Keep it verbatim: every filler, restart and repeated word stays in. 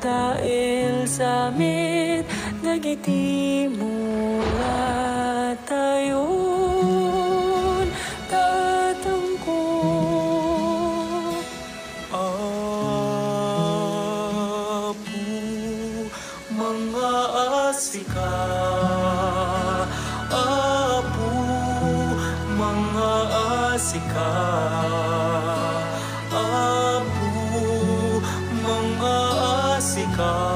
dahil sa amin nagitimula tayo tatangko. Apo mga asika, Apo mga asika, Apo mga asika.